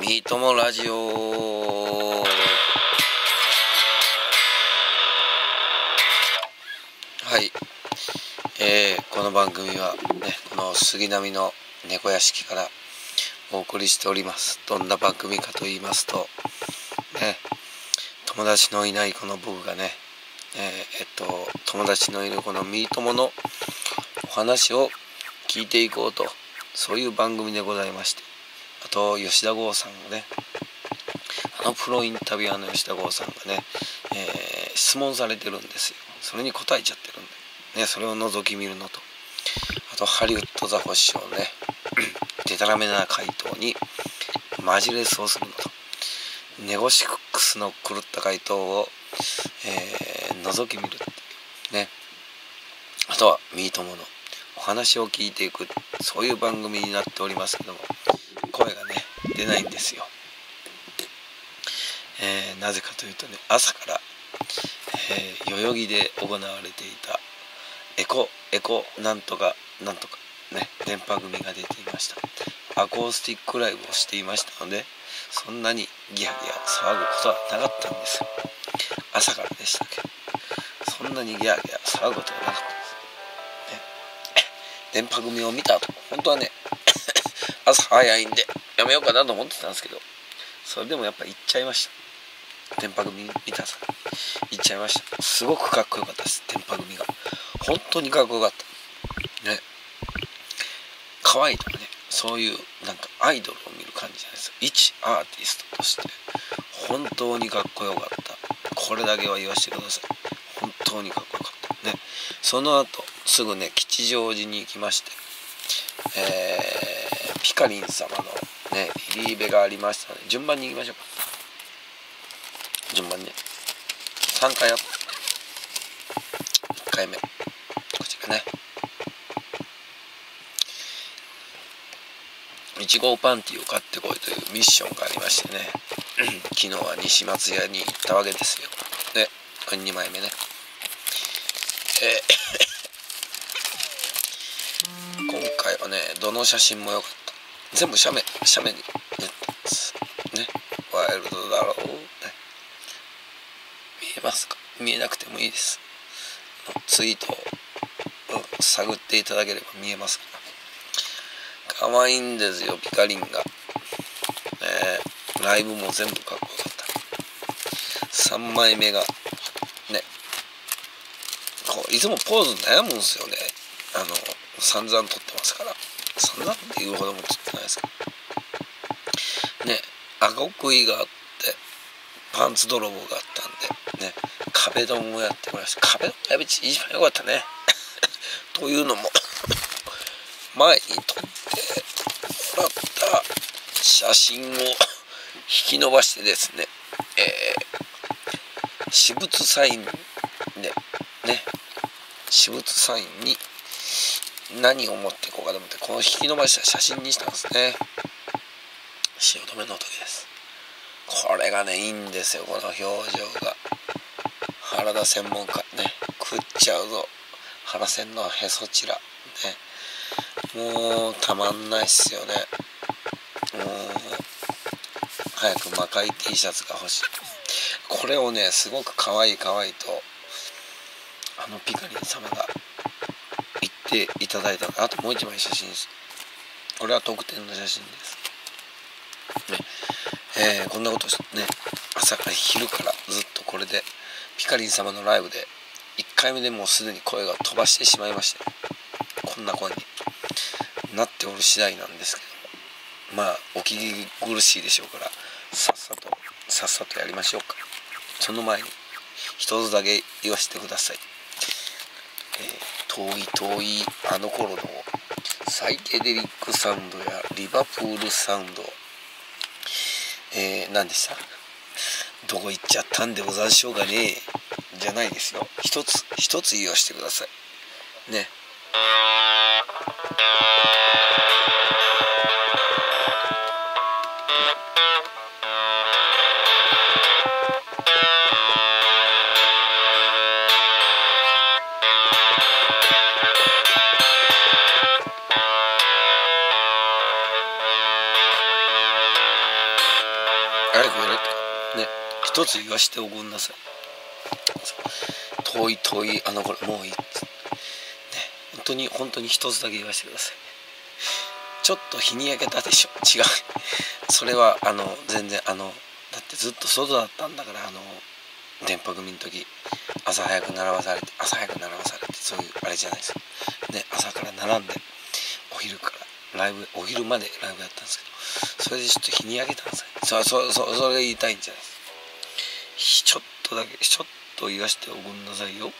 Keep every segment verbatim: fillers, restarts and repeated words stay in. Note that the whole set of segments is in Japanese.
みともラジオ。はい、えー、この番組はね、この杉並の猫屋敷からお送りしております。どんな番組かと言いますと、ね、友達のいないこの僕がね、えー、えっと友達のいるこのみとものお話を聞いていこうと、そういう番組でございまして、あと吉田剛さんがね、あのプロインタビュアーの吉田剛さんがね、えー、質問されてるんですよ。それに答えちゃってるんで、ね、それを覗き見るのと、あとハリウッドザコシショウね、でたらめな回答にマジレスをするのと、ネゴシックスの狂った回答を、えー、覗き見るっていうね、あとはミートモのお話を聞いていく、そういう番組になっておりますけども、声がね出ないんですよ。えー、なぜかというとね、朝から、えー、代々木で行われていたエコエコなんとかなんとかね、電波組が出ていました。アコースティックライブをしていましたので、そんなにギヤギヤ騒ぐことはなかったんです。朝からでしたけど、そんなにギヤギヤ騒ぐことはなかった電波組を見た後、本当はね朝早いんでやめようかなと思ってたんですけど、それでもやっぱ行っちゃいました。電波組見たさ行っちゃいました。すごくかっこよかったです。電波組が本当にかっこよかったね。可愛いとかね、そういうなんかアイドルを見る感じじゃないですか。一アーティストとして本当にかっこよかった。これだけは言わせてください。本当にかっこよかったね。その後すぐね、吉祥寺に行きまして、えー、ピカリン様のねリリーベがありましたので、順番に行きましょうか。順番に、ね、さんかいアップ、いっかいめこちらね、いち号パンティを買ってこいというミッションがありましてね昨日は西松屋に行ったわけですよ。で、これにまいめね、えー今回はね、どの写真も良かった。全部写メ、写メに塗ったんです。ね。ワイルドだろう、ね。見えますか？見えなくてもいいです。ツイートを探っていただければ見えますから。可愛いんですよ、ピカリンが。ね、ライブも全部かっこよかった。さんまいめが、ね。こう、いつもポーズ悩むんですよね。あの、散々撮ってますから、散々っていうほども撮ってないですけどね。顎食いがあって、パンツ泥棒があったんでね、壁ドンをやってもらいました。壁ドンがやべち一番良かったねというのも前に撮ってもらった写真を引き伸ばしてですね、えー、私物サインでね、私物サインに何を持っていこうかと思って、この引き伸ばした写真にしたんですね。汐留の時です。これがねいいんですよ、この表情が。原田専門家ね、食っちゃうぞ原専のへそちらね、もうたまんないっすよね。もう早く魔界 T シャツが欲しい。これをね、すごくかわいいかわいいとあのピカリン様がていただいたので、あともう一枚写真です。これは特典の写真です、ね。えー、こんなことしてね、朝から昼からずっとこれで、ピカリン様のライブでいっかいめでもうすでに声が飛ばしてしまいまして、こんな声になっておる次第なんですけども、まあお聞き苦しいでしょうから、さっさとさっさとやりましょうか。その前に一つだけ言わせてください。遠い遠いあの頃のサイケデリックサウンドやリバプールサウンド、えー、何でした？どこ行っちゃったんでござんしょうがねえじゃないですよ。一つ一つ言わしてくださいね。誰これってね、一つ言わしておごんなさい。遠い遠いあの頃もういいっつってね、本当に本当に一つだけ言わせてください。ちょっと日に焼けたでしょ。違うそれはあの全然あのだってずっと外だったんだから、あの電波組の時朝早く並ばされて朝早く並ばされてそういうあれじゃないですかね、朝から並んでお昼からライブお昼までライブやったんですけど、それでちょっと日に焼けたんですよ。そそそそれが言いたいんじゃないですか。ちょっとだけちょっと言わしておごんなさいよ、ね、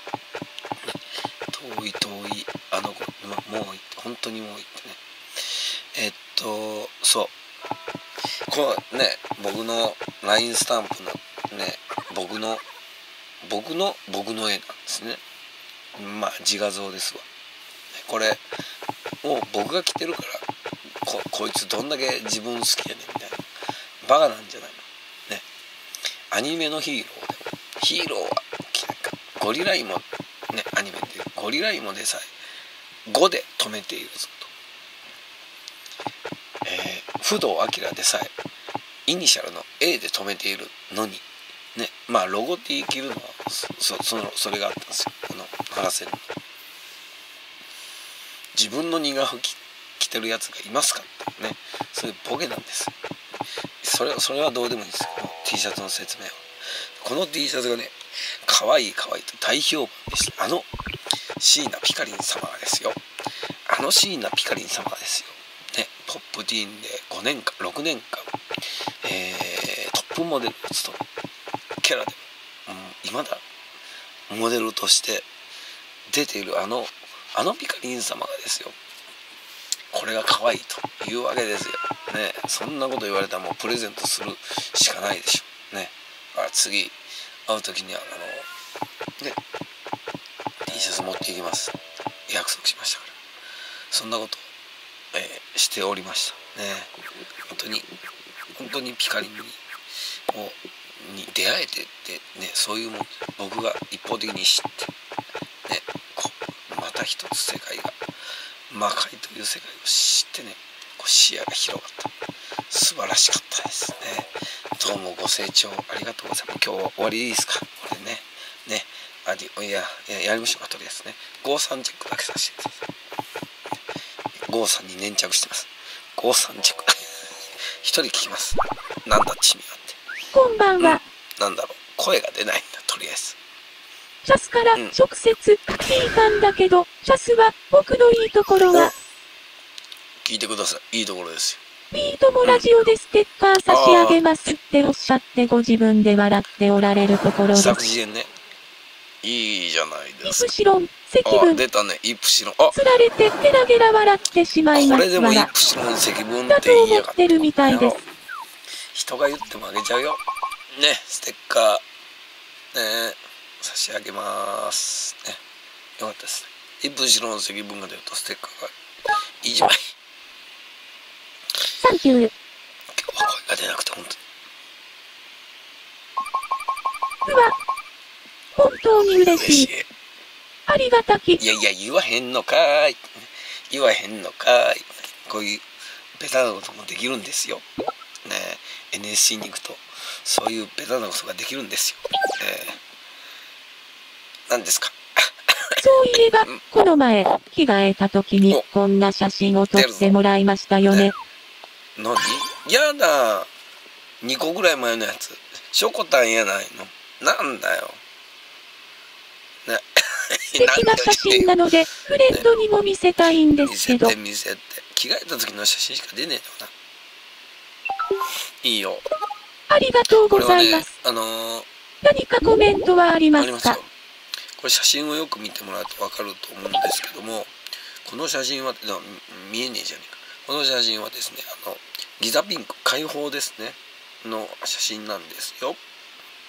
遠い遠いあの子、ま、もうい本当にもういってね、えっとそうこのね僕の ライン スタンプのね僕の僕の僕の絵なんですね。まあ自画像ですわ。これもう僕が着てるから こ, こいつどんだけ自分好きやねんみたいな、バカなんじゃないのね。アニメのヒーローでもヒーローは着ないか、ゴリライモね、アニメでゴリライモでさえごで止めているぞと、えー、不動明でさえイニシャルの エー で止めているのにね、まあロゴ ティー 着るのは そ, そ, のそれがあったんですよ。この話せるの自分の荷が着てるやつがいますかってね、そういうボケなんです。そ れ, それはどうでもいいんですよ。 T シャツの説明は、この T シャツがね可愛い可愛いと大評判でした。あの椎名ピカリン様がですよ、あの椎名ピカリン様がですよ、ね、ポップティーンでごねんかんろくねんかん、えー、トップモデルを務めキャラでも、うん、今だモデルとして出ているあのあのピカリン様がですよ、これが可愛いというわけですよね。そんなこと言われたらもうプレゼントするしかないでしょね。だから次会う時にはあのね T シャツ持っていきます約束しましたから、そんなこと、えー、しておりましたね。本当に本当にピカリンにこうに出会えてってね、そういうもん僕が一方的に知ってね、こうまた一つ世界が魔界という世界を知ってね、こう視野が広がった素晴らしかったですね。どうもご清聴ありがとうございます。今日は終わりいいですか、これねねありいやいややりましょうか。とりあえずねごじゅうさんチェックだけさせてください。ごじゅうさんに粘着してます。ごじゅうさんチェック一人聞きます。なんだチミはこんばんは、うん、なんだろう声が出ないんだ。とりあえずシャスから直接聞いたんだけど、うん、シャスは僕のいいところは聞いてください。いいところですよ。ビートもラジオでステッカー差し上げますっておっしゃってご自分で笑っておられるところです。作詞でねいいじゃないですか。イプシロン積分出たね。イプシロンあつられてゲラゲラ笑ってしまいました。これでもイプシロン積分ってだと思ってるみたいです。人が言ってもあげちゃうよね。ステッカーね差し上げますね。よかったですね。イプシロン積分が出るとステッカーがいちまい。サンキュー。今日は声が出なくて本当にうわ本当に嬉しい、嬉しいありがたき。いやいや言わへんのかーい言わへんのかーい。こういうベタなこともできるんですよね、エヌエスシー に行くとそういうベタなことができるんですよ。何、えー、ですかそういえばこの前着替えた時にこんな写真を撮ってもらいましたよね。何、ね、やだにこぐらい前のやつ。しょこたんやないの。なんだよ、ね、素敵な写真なのでフレンドにも見せたいんですけど、ね、見せて見せて着替えた時の写真しか出ねえよな。いいよ。ありがとうございます。ね、あのー、何かコメントはありますか？これ写真をよく見てもらうとわかると思うんですけども、この写真は見えねえじゃねえか。この写真はですね、あのギザピンク解放ですねの写真なんですよ。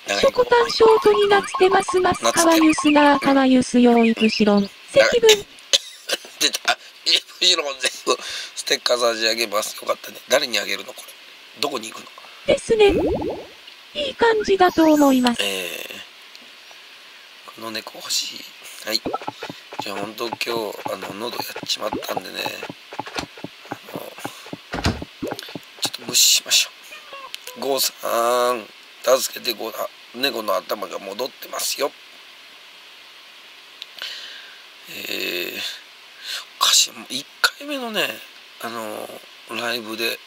ショコタンショートになってますます。かわゆすなあかわゆすよイプシロン積分。出た。イプシロン全部ステッカー差し上げます。よかったね。誰にあげるのこれ？どこに行くのですね。いい感じだと思います。えー、この猫欲しい。はい。じゃあ本当今日あの喉やっちまったんでね、あのちょっと無視しましょう。ごさん助けてご、猫の頭が戻ってますよ。えー、おかしい、いっかいめのね、あのー、ライブで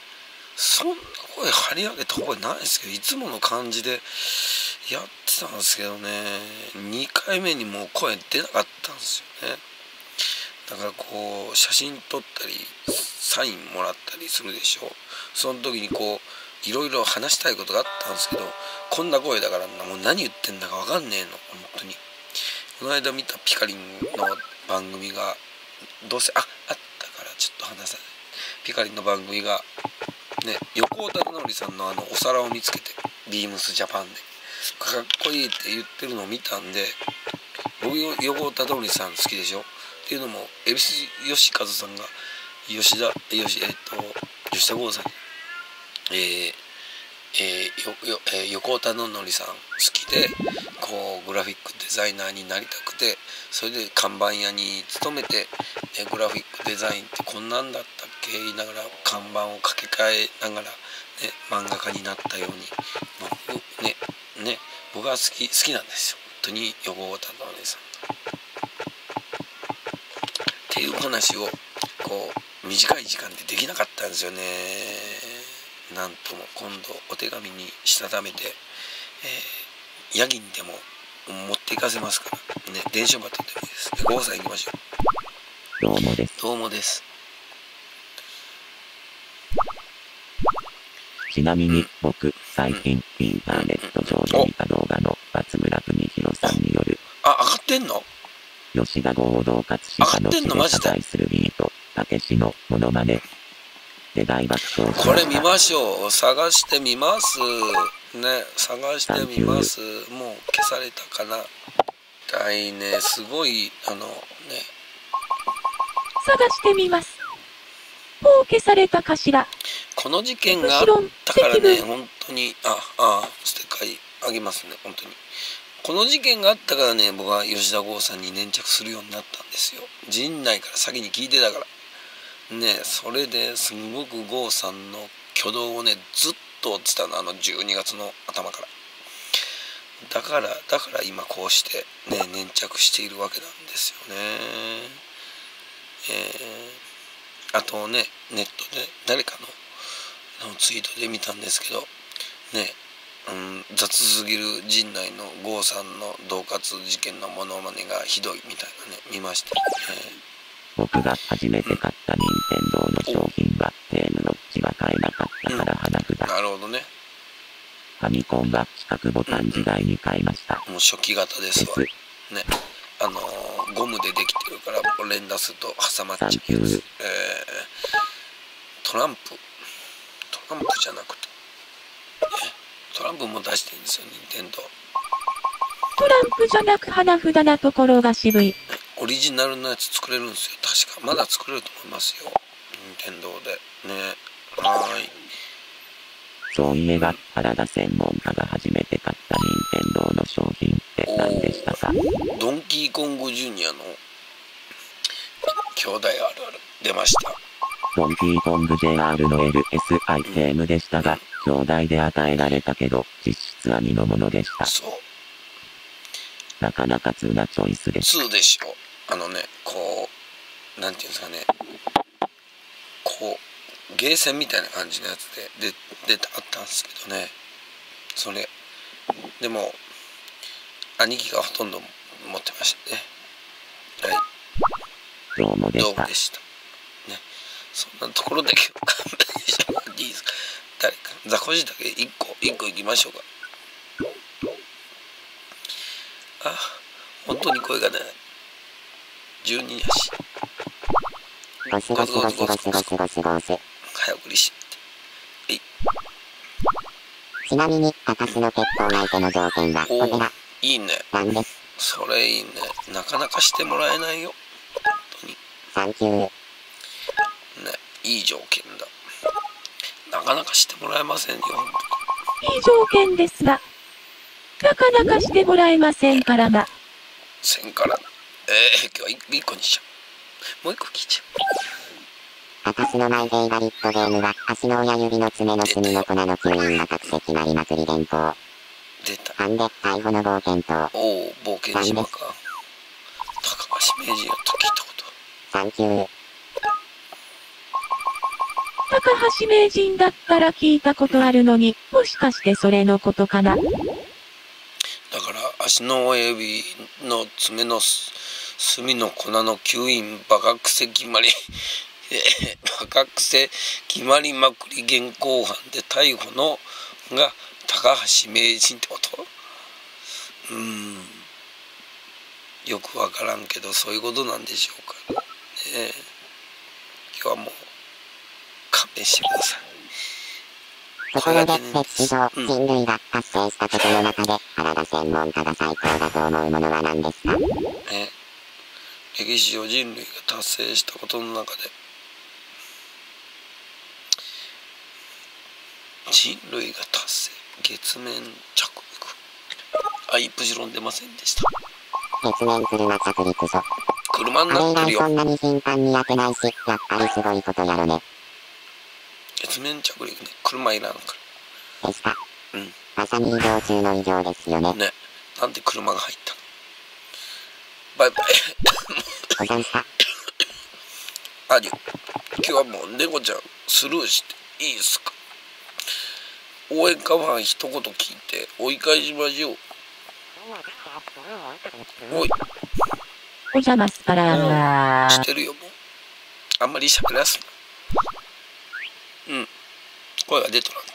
そんな声張り上げた覚えないですけど、いつもの感じでやってたんですけどね、にかいめにもう声出なかったんですよね。だからこう写真撮ったりサインもらったりするでしょう。その時にこういろいろ話したいことがあったんですけど、こんな声だからもう何言ってんだか分かんねえの、本当に。この間見たピカリンの番組がどうせ あ, あったからちょっと話さない。ピカリンの番組がね、横尾忠則さんのあのお皿を見つけて、ビームスジャパンでかっこいいって言ってるのを見たんで、僕横尾忠則さん好きでしょっていうのも、恵比寿義和さんが吉田吉えっと吉田剛さん、えーえー、よよえー、横尾忠則さん好きで、こうグラフィックデザイナーになりたくて、それで看板屋に勤めて、ね、グラフィックデザインってこんなんだったっけ言いながら看板を掛け替えながら、ね、漫画家になったように、僕ねね僕は好き好きなんですよ、本当に横尾忠則さんっていう話をこう短い時間でできなかったんですよね。なんとも今度お手紙にしたためて、えー、夜勤でも持っていかせますからね、電車バトでもいいです。ごさん行きましょう。どうもです。どうもです。ちなみに僕、うん、最近インターネット上で見た動画の松村邦弘さんによる、あ、上がってんの？吉田豪を同喝し彼女で謝罪するビートたけしのモノマネ。で大爆笑、これ見ましょう。探してみますね、探してみます。もう消されたかな。だいね、すごいあのね、探してみます。もう消されたかしら。この事件があったからね、本当に、ああステッカーあげますね。本当にこの事件があったからね、僕は吉田剛さんに粘着するようになったんですよ。陣内から先に聞いてたからね。それですごく郷さんの挙動をねずっと追ってたの、あのじゅうにがつの頭から。だからだから今こうしてね粘着しているわけなんですよね。えー、あとねネットで誰か の, のツイートで見たんですけどね、うん、雑すぎる陣内の郷さんの恫喝事件のモノマネがひどいみたいなね見ましたね。僕が初めて買った任天堂の商品はゲームロッチが買えなかったから花札、うん、なるほどね。ファミコンは四角ボタン時代に買いました。もう初期型ですわですね。あのー、ゴムでできてるから連打すると挟まっちゃうやつ、えー、トランプトランプじゃなくて、ね、トランプも出してるんですよ任天堂。トランプじゃなく花札なところが渋い。オリジナルのやつ作れるんですよ、確か。まだ作れると思いますよ任天堂でね。はーい。そういえば原田専門家が初めて買った任天堂の商品って何でしたか？ドンキーコングジュニアの兄弟あるある出ました。ドンキーコング ジェイアール の エルエスアイ ゲームでしたが、うん、兄弟で与えられたけど実質兄のものでした。そう、なかなか通なチョイスです。通でしょ。あのね、こうなんていうんですかね、こうゲーセンみたいな感じのやつで出たあったんですけどね。それでも兄貴がほとんど持ってましたね。はい、どうもでした。どうでしたね。そんなところだけ勘弁してもらっていいですか。誰かザコシだけ一個一個いきましょうか。あ、本当に声が出ない。じゅうにやし。ガシガシガシガシガシガシガシ。早送りし。えい。ちなみに、私の結婚相手の条件はお寺。いいね。なんです。それいいね。なかなかしてもらえないよ。本当に。サンキュー。ね、いい条件だ。なかなかしてもらえませんよ。いい条件ですが。なかなかしてもらえませんからな。せんからな。えー、今日はいっこにしちゃう。もういっこ聞いちゃう。私のマイフェイバリットゲームは、足の親指の爪の隅の粉の吸引が覚醒なりまくり連行。出た。さんで、逮捕の冒険と。おお、冒険島か。高橋名人やった、聞いたこと。サンキュー。高橋名人だったら聞いたことあるのに、もしかしてそれのことかな。だから、足の親指の爪の隅の粉の吸引、バカくせ決まり。バカくせ決まりまくり現行犯で逮捕のが高橋名人ってこと？うーん、よくわからんけどそういうことなんでしょうかね。え今日はもう勘弁してください。ところで、歴史上人類が達成したことの中で原田専門家が最高だと思うものは何ですか？え歴史上人類が達成したことの中で人類が達成、月面着陸。あ、イプシロン出ませんでした。月面車着陸ぞ。車になってるよ。あれ以来そんなに頻繁にやってないし、やっぱりすごいことやろね。月面着陸ね、車いらんからでした。うん、まさに移動中の異常ですよね。ね、なんで車が入ったの？バイバイ。おじゃんした。ありゅ、今日はもう猫ちゃんスルーしていいですか？応援カバー一言聞いて追い返しましょう。おい。お邪魔したら。してるよもう。あんまり喋らすな。うん。声が出とらんて。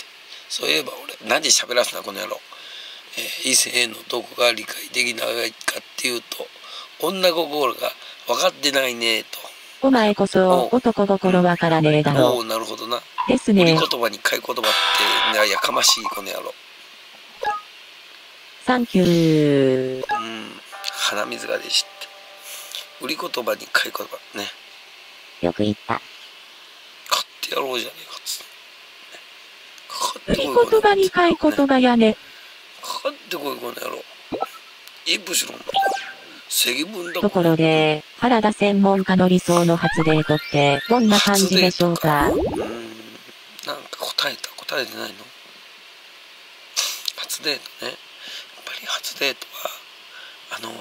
そういえば俺何喋らすなこの野郎。えー、異性のどこが理解できないかっていうと。女心が分かってないねと。お前こそ男心分からねえだろ。おお、なるほどな。ですね。売り言葉に買い言葉って、ね、やかましいこの野郎。サンキュー。うん、鼻水がでした。売り言葉に買い言葉ね。よく言った。買ってやろうじゃねえかっつって。売り言葉に買い言葉やね。買ってこいこの野郎。イプシロン。ところで、原田専門家の理想の初デートってどんな感じでしょうか？うーん、なんか答えた、答えてないの？初デートね。やっぱり初デートは、あの、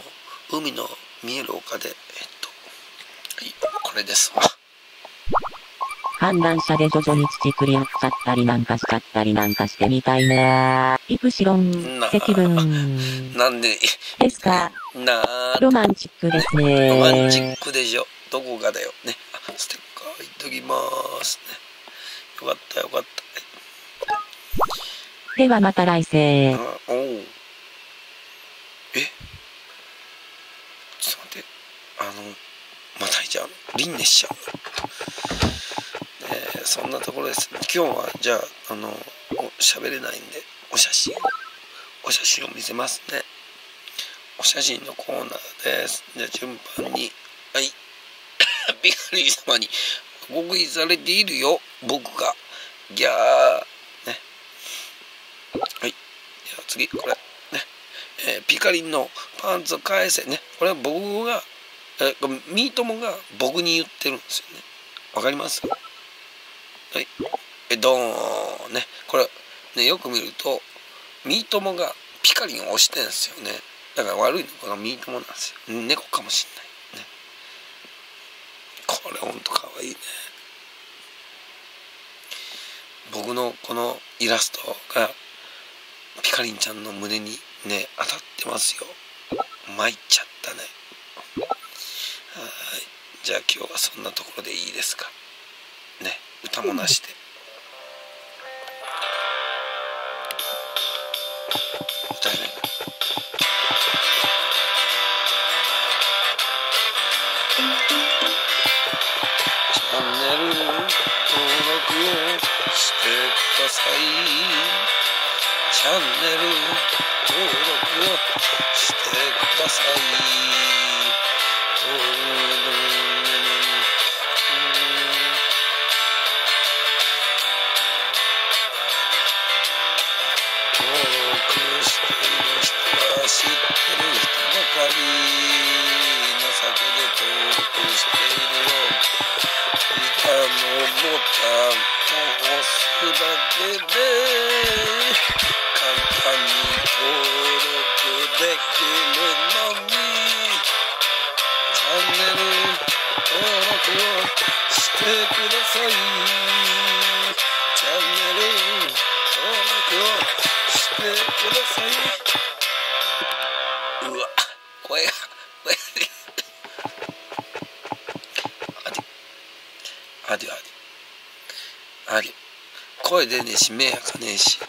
海の見える丘で、えっと、はい、これですわ。観覧車で徐々に乳くり寄っちゃったりなんかしちゃったりなんかしてみたいな。イプシロン、積分。なんでですか？なあ。ロマンチックですね。ロマンチックでしょ。どこがだよ。ね。あ、ステッカーいっときまーすね。よかったよかった。ではまた来世。あ、おう。え？ちょっと待って。あの、またいじゃん。輪廻しちゃう。えー、そんなところです。今日はじゃあ、あの、喋れないんで、お写真、お写真を見せますね。お写真のコーナーです。じゃあ、順番に、はい。ビカリー様に、誤解されているよ、僕が。ギャー。ね。はい。じゃあ、次、これ。ね。えー、ピカリンのパンツを返せ。ね。これは僕が、えー、ミートモが僕に言ってるんですよね。わかります？はい、えどーんね、これね、よく見るとミートモがピカリンを押してんですよね。だから悪いのこのミートモなんですよ。猫かもしんないね。これほんとかわいいね。僕のこのイラストがピカリンちゃんの胸にね当たってますよ。参っちゃったね。はい、じゃあ今日はそんなところでいいですかね。歌もなしで。歌えない。チャンネル登録をしてください。チャンネル登録をしてください。知ってる人ばかり情けで登録しているよ。いたのボタンを押すだけで簡単に登録できるのに、チャンネル登録をしてください。チャンネル登録をしてください。うわ、声が声が出てあれあれあれ声出ねえし、目開かねえし。